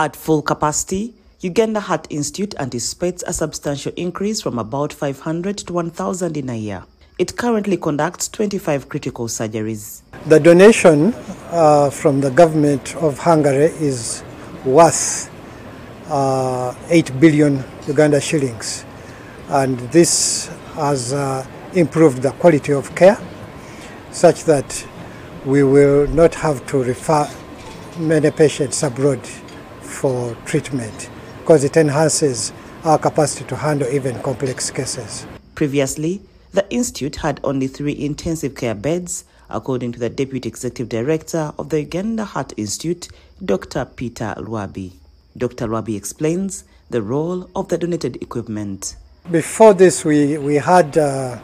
At full capacity, Uganda Heart Institute anticipates a substantial increase from about 500 to 1,000 in a year. It currently conducts 25 critical surgeries. The donation from the government of Hungary is worth 8 billion Uganda shillings, and this has improved the quality of care such that we will not have to refer many patients abroad for treatment, because it enhances our capacity to handle even complex cases. Previously, the institute had only 3 intensive care beds, according to the Deputy Executive Director of the Uganda Heart Institute, Dr. Peter Lwabi. Dr. Lwabi explains the role of the donated equipment. Before this, we had a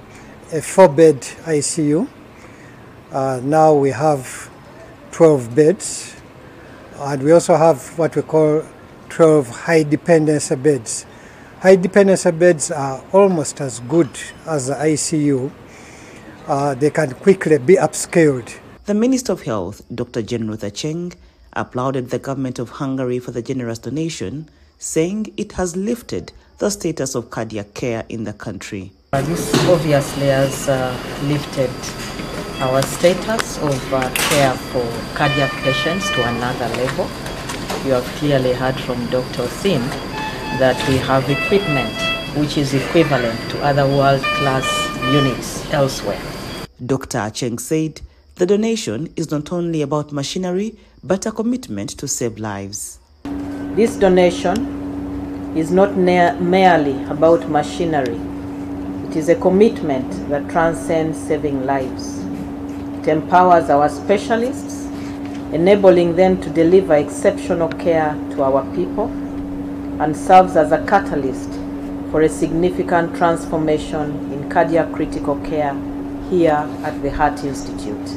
4-bed ICU. Now we have 12 beds, and we also have what we call 12 high-dependency beds. High-dependency beds are almost as good as the ICU. They can quickly be upscaled. The Minister of Health, Dr. Jane Ruth Aceng, applauded the government of Hungary for the generous donation, saying it has lifted the status of cardiac care in the country. This obviously has lifted our status of care for cardiac patients to another level. You have clearly heard from Dr. Aceng that we have equipment which is equivalent to other world-class units elsewhere. Dr. Aceng said the donation is not only about machinery but a commitment to save lives. This donation is not merely about machinery. It is a commitment that transcends saving lives. It empowers our specialists, enabling them to deliver exceptional care to our people, and serves as a catalyst for a significant transformation in cardiac critical care here at the Heart Institute.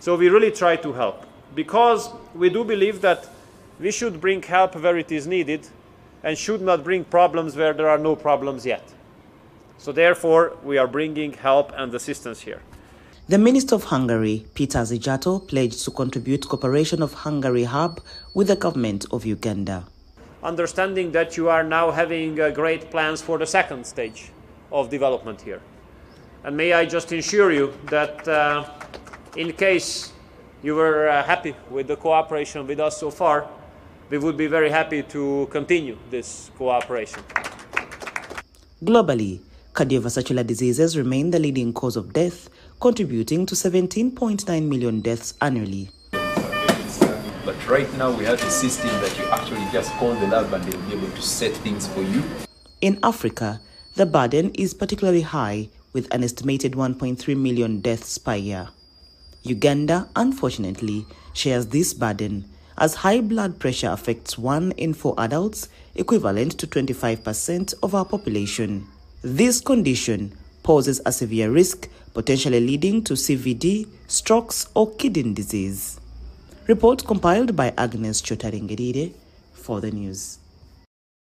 So we really try to help, because we do believe that we should bring help where it is needed and should not bring problems where there are no problems yet. So therefore, we are bringing help and assistance here. The Minister of Hungary, Peter Szijjarto, pledged to contribute cooperation of Hungary Hub with the government of Uganda. Understanding that you are now having great plans for the second stage of development here. And may I just assure you that in case you were happy with the cooperation with us so far, we would be very happy to continue this cooperation. Globally, cardiovascular diseases remain the leading cause of death, contributing to 17.9 million deaths annually. But right now we have a system that you actually just call the lab and they'll be able to set things for you. In Africa, the burden is particularly high, with an estimated 1.3 million deaths per year. Uganda, unfortunately, shares this burden, as high blood pressure affects 1 in 4 adults, equivalent to 25% of our population. This condition poses a severe risk, potentially leading to CVD, strokes or kidney disease. Report compiled by Agnes Chotarengerire for the news.